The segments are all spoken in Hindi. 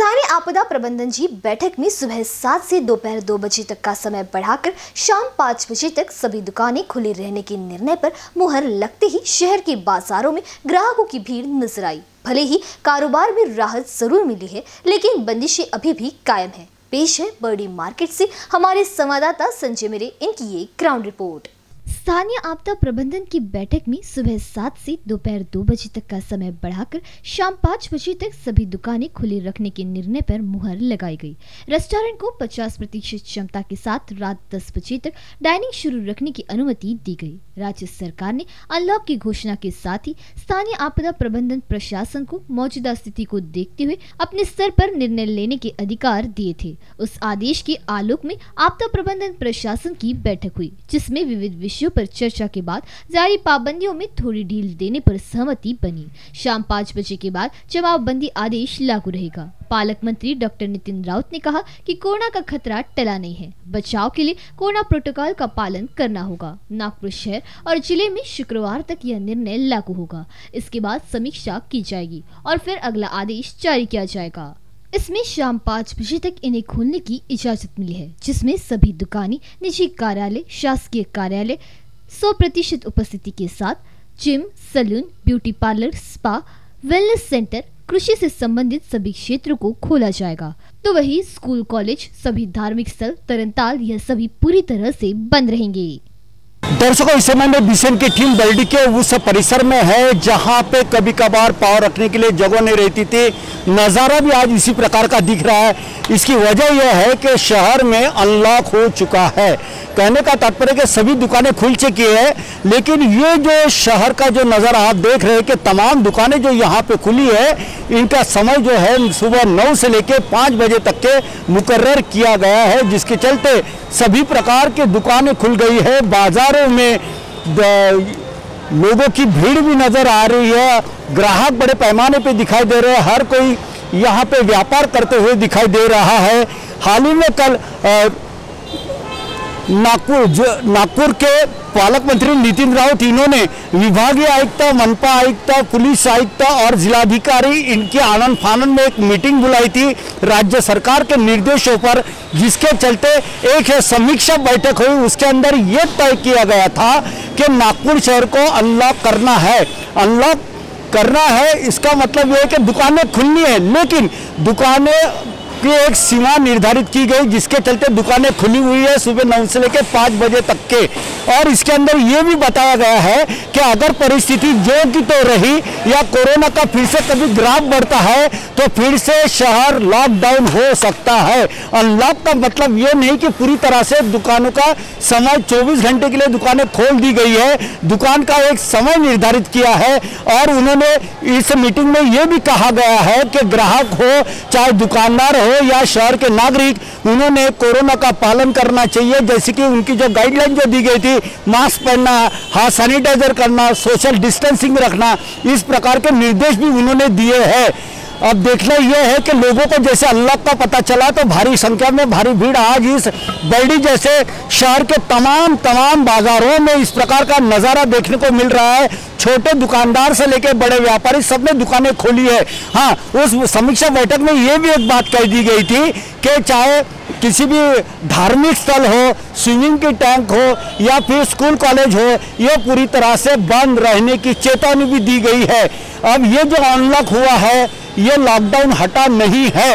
स्थानीय आपदा प्रबंधन जी बैठक में सुबह 7 से दोपहर 2 बजे तक का समय बढ़ाकर शाम 5 बजे तक सभी दुकानें खुली रहने के निर्णय पर मुहर लगते ही शहर के बाजारों में ग्राहकों की भीड़ नजर आई। भले ही कारोबार में राहत जरूर मिली है, लेकिन बंदिशें अभी भी कायम है। पेश है बर्डी मार्केट से हमारे संवाददाता संजय मेरे इनकी एक ग्राउंड रिपोर्ट। स्थानीय आपदा प्रबंधन की बैठक में सुबह 7 से दोपहर 2 बजे तक का समय बढ़ाकर शाम 5 बजे तक सभी दुकानें खुली रखने के निर्णय पर मुहर लगाई गई। रेस्टोरेंट को 50% क्षमता के साथ रात 10 बजे तक डाइनिंग शुरू रखने की अनुमति दी गई। राज्य सरकार ने अनलॉक की घोषणा के साथ ही स्थानीय आपदा प्रबंधन प्रशासन को मौजूदा स्थिति को देखते हुए अपने स्तर पर निर्णय लेने के अधिकार दिए थे। उस आदेश के आलोक में आपदा प्रबंधन प्रशासन की बैठक हुई, जिसमें विविध विषयों पर चर्चा के बाद जारी पाबंदियों में थोड़ी ढील देने पर सहमति बनी। शाम 5 बजे के बाद जमावबंदी आदेश लागू रहेगा। पालक मंत्री डॉक्टर नितिन राउत ने कहा कि कोरोना का खतरा टला नहीं है, बचाव के लिए कोरोना प्रोटोकॉल का पालन करना होगा। नागपुर शहर और जिले में शुक्रवार तक यह निर्णय लागू होगा। इसके बाद समीक्षा की जाएगी और फिर अगला आदेश जारी किया जाएगा। इसमें शाम 5 बजे तक इन्हें खोलने की इजाजत मिली है, जिसमें सभी दुकानें, निजी कार्यालय, शासकीय कार्यालय 100% उपस्थिति के साथ gym, salon, beauty parlour, spa, wellness centre, कृषि से संबंधित सभी क्षेत्रों को खोला जाएगा। तो वही स्कूल, कॉलेज, सभी धार्मिक स्थल, तरणताल, यह सभी पूरी तरह से बंद रहेंगे। दर्शकों, इस समय में बीसीएन की टीम बर्डी के उस परिसर में है जहां पे कभी कभार पाव रखने के लिए जगह नहीं रहती थी। नज़ारा भी आज इसी प्रकार का दिख रहा है। इसकी वजह यह है कि शहर में अनलॉक हो चुका है। कहने का तात्पर्य कि सभी दुकानें खुल चुकी है, लेकिन ये जो शहर का जो नज़ारा आप देख रहे हैं कि तमाम दुकानें जो यहाँ पे खुली है, इनका समय जो है सुबह 9 से लेकर 5 बजे तक के मुकर्रर किया गया है, जिसके चलते सभी प्रकार के दुकानें खुल गई है। बाजारों में लोगों की भीड़ भी नज़र आ रही है। ग्राहक बड़े पैमाने पे दिखाई दे रहे हैं। हर कोई यहाँ पे व्यापार करते हुए दिखाई दे रहा है। हाल ही में कल नागपुर के पालक मंत्री नितिन राउत, इन्होंने विभागीय आयुक्त, मनपा आयुक्त, पुलिस आयुक्त और जिलाधिकारी, इनके आनन फानन में एक मीटिंग बुलाई थी राज्य सरकार के निर्देशों पर, जिसके चलते एक समीक्षा बैठक हुई। उसके अंदर ये तय किया गया था कि नागपुर शहर को अनलॉक करना है। अनलॉक करना है इसका मतलब यह है कि दुकानें खुलनी है, लेकिन दुकानें की एक सीमा निर्धारित की गई, जिसके चलते दुकानें खुली हुई है सुबह 9 से लेकर 5 बजे तक के। और इसके अंदर ये भी बताया गया है कि अगर परिस्थिति जो की तो रही या कोरोना का फिर से कभी ग्राफ बढ़ता है तो फिर से शहर लॉकडाउन हो सकता है। अनलॉक का मतलब ये नहीं कि पूरी तरह से दुकानों का समय 24 घंटे के लिए दुकानें खोल दी गई है। दुकान का एक समय निर्धारित किया है और उन्होंने इस मीटिंग में यह भी कहा गया है कि ग्राहक हो, चाहे दुकानदार हो या शहर के नागरिक, उन्होंने कोरोना का पालन करना चाहिए। जैसे कि उनकी जो गाइडलाइन जो दी गई थी, मास्क पहनना, हाथ सैनिटाइजर करना, सोशल डिस्टेंसिंग रखना, इस प्रकार के निर्देश भी उन्होंने दिए हैं। अब देखना यह है कि लोगों को जैसे अनलॉक का पता चला तो भारी संख्या में भारी भीड़ आज इस बर्डी जैसे शहर के तमाम बाजारों में इस प्रकार का नज़ारा देखने को मिल रहा है। छोटे दुकानदार से लेकर बड़े व्यापारी सबने दुकानें खोली है। हाँ, उस समीक्षा बैठक में ये भी एक बात कह दी गई थी कि चाहे किसी भी धार्मिक स्थल हो, स्विमिंग की टैंक हो या फिर स्कूल कॉलेज हो, ये पूरी तरह से बंद रहने की चेतावनी भी दी गई है। अब ये जो अनलॉक हुआ है, ये लॉकडाउन हटा नहीं है,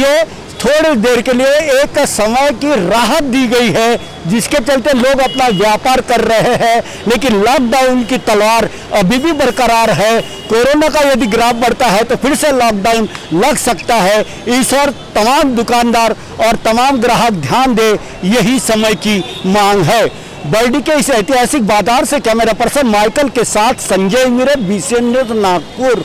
ये थोड़ी देर के लिए एक समय की राहत दी गई है, जिसके चलते लोग अपना व्यापार कर रहे हैं। लेकिन लॉकडाउन की तलवार अभी भी बरकरार है। कोरोना का यदि ग्राफ बढ़ता है तो फिर से लॉकडाउन लग सकता है। इस और तमाम दुकानदार और तमाम ग्राहक ध्यान दे, यही समय की मांग है। बर्डी के इस ऐतिहासिक बाजार से कैमरा पर्सन माइकल के साथ संजय मिरे, बीसीएन न्यूज़, नागपुर।